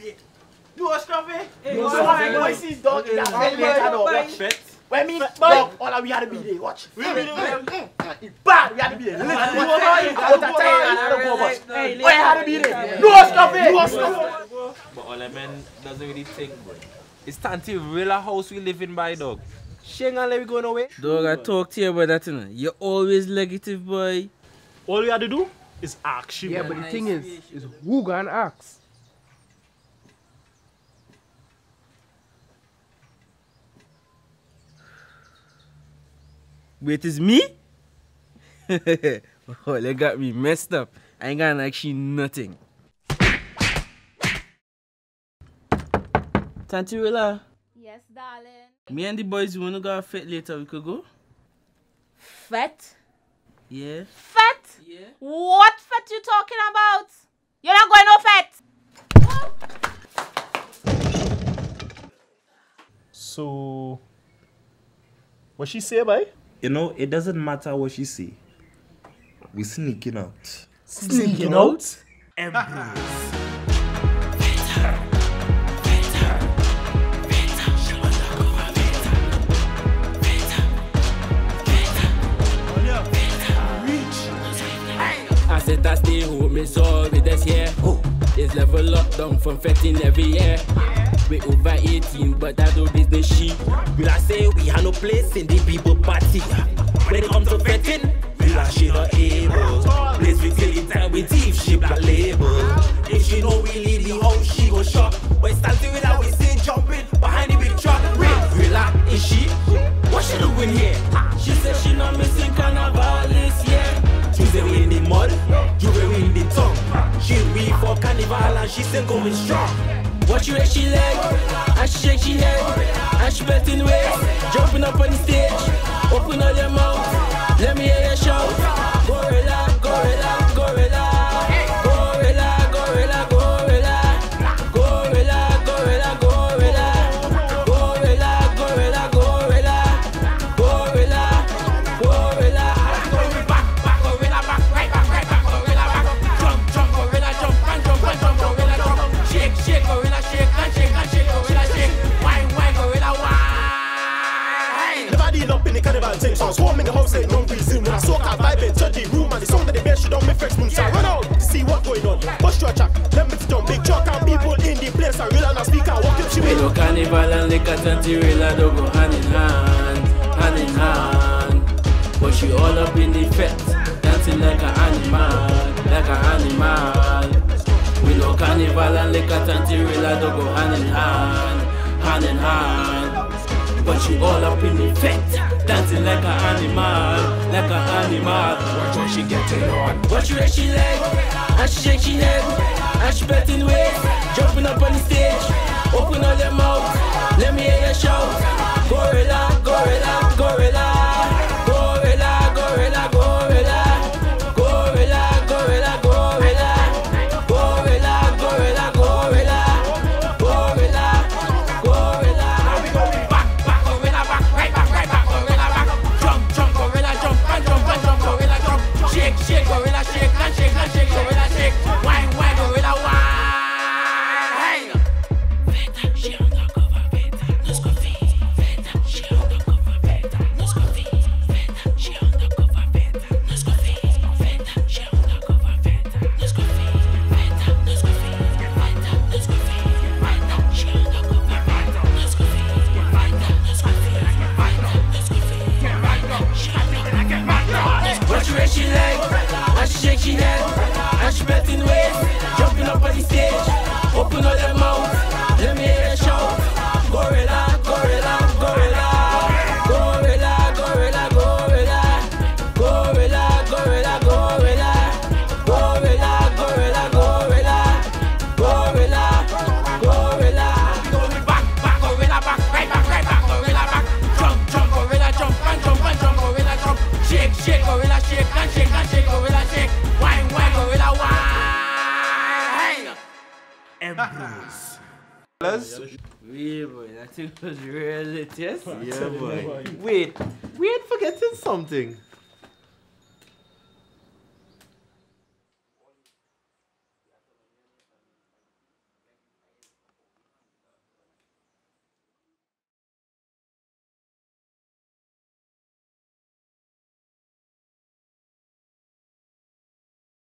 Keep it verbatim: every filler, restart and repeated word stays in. bait. Do us something? No, my voices don't get that. When me dog, all that we had to be there. Watch. We had to be there. Bad, we had to be there. Listen, we had to be there. Do us something. Do us something. But all that man doesn't really think, boy. It's Tanty Rilla house we live in, by dog. She ain't gonna let me go nowhere. Dog, I talk to you about that, you know. You're always negative, boy. All we had to do is ask you. Yeah, but the thing is, is who gonna ask? Wait, it's me? Oh, they got me messed up. I ain't got actually nothing. Tanty Rilla. Yes, darling. Me and the boys, we wanna go a fete later. We could go. Fete? Yeah. Fete? Yeah. What fete you talking about? You're not going no fete. So, what she say, boy? You know, it doesn't matter what she say. We sneaking out. Sneaking out? Embrace. I said I stay home, it's always this year. It's level lockdown from fetting every year. We over eighteen, but that do business she. Will I say we have no place in the people party? When it comes to fetting, will I she not able? Place we till it time we thief, she black label. If she know we leave the house, she go shop. When starting with her, we say jumping behind the big truck. Will I, is she? What she doing here? She said she not missing carnival this year. Tuesday we in the mud, you were in the tongue. She we for carnival and she still going strong. Watch you shake she leg, and she shake she head, and she belting waist, jumping up on the stage, open all your mouth, let me hear your shout. Gorilla, gorilla, gorilla, gorilla, gorilla, gorilla, gorilla, gorilla, gorilla, gorilla, gorilla, gorilla, gorilla, gorilla. Gorilla back, back, gorilla back, right back, right back, gorilla back. Jump, jump, gorilla, jump, and jump, and jump, gorilla, jump. Shake, shake, gorilla. Carnival thing, so I was home in the house and no reason. When I soak out vibing to the room and the sound of the bed, she don't make fresh moves. I run out to see what's going on. Bust your track, let me down. Big truck and people in the place. I real and I speak and walk up she way. We go carnival and liquor, Tanty Rilla don't go hand in hand, hand in hand. But she all up in the fete, dancing like an animal, like an animal. We go carnival and liquor, Tanty Rilla don't go hand in hand, hand in hand. But you all up in the fete, dancing like an animal, like an animal. Watch when she getting on. Watch you shake she leg, and she shake she head, and she betting ways, jumping up on the stage, open all your mouth, let me hear your shout. Gorilla, gorilla, gorilla, gorilla, gorilla, gorilla, gorilla, gorilla, gorilla, gorilla, gorilla, gorilla, gorilla, gorilla. Yeah, boy, that thing was really tasty. Yeah, boy. Wait, we ain't forgetting something.